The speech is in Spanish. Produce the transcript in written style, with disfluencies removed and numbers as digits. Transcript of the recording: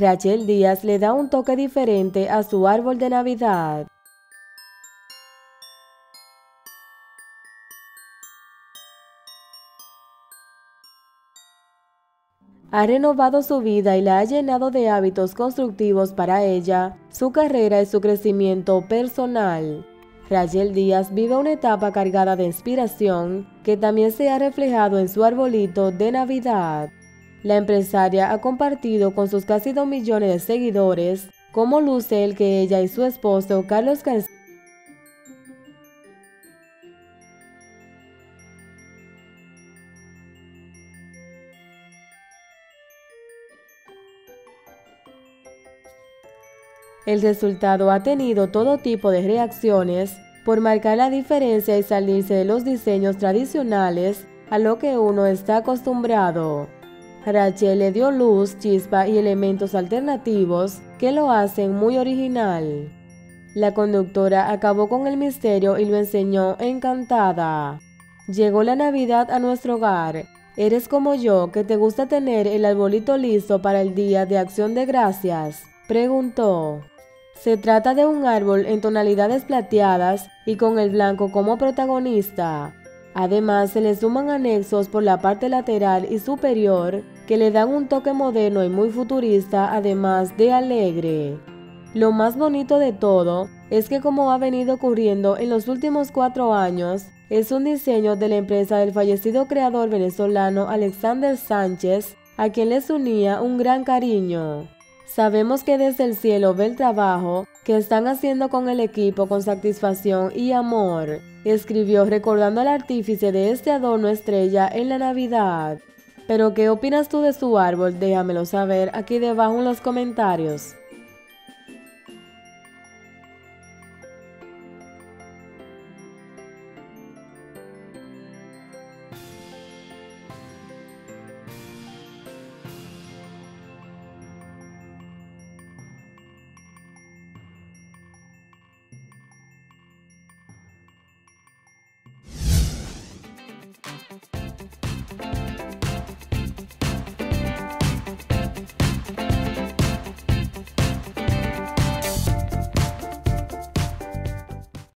Rashel Díaz le da un toque diferente a su árbol de Navidad. Ha renovado su vida y la ha llenado de hábitos constructivos para ella, su carrera y su crecimiento personal. Rashel Díaz vive una etapa cargada de inspiración que también se ha reflejado en su arbolito de Navidad. La empresaria ha compartido con sus casi 2 millones de seguidores cómo luce el que ella y su esposo Carlos . El resultado ha tenido todo tipo de reacciones por marcar la diferencia y salirse de los diseños tradicionales a lo que uno está acostumbrado. Rashel le dio luz, chispa y elementos alternativos que lo hacen muy original. La conductora acabó con el misterio y lo enseñó encantada. Llegó la Navidad a nuestro hogar. Eres como yo, que te gusta tener el arbolito listo para el Día de Acción de Gracias, preguntó. Se trata de un árbol en tonalidades plateadas y con el blanco como protagonista. Además, se le suman anexos por la parte lateral y superior que le dan un toque moderno y muy futurista, además de alegre. Lo más bonito de todo es que, como ha venido ocurriendo en los últimos 4 años, es un diseño de la empresa del fallecido creador venezolano Alexander Sánchez, a quien les unía un gran cariño. Sabemos que desde el cielo ve el trabajo que están haciendo con el equipo con satisfacción y amor, escribió recordando al artífice de este adorno estrella en la Navidad. ¿Pero qué opinas tú de su árbol? Déjamelo saber aquí debajo en los comentarios.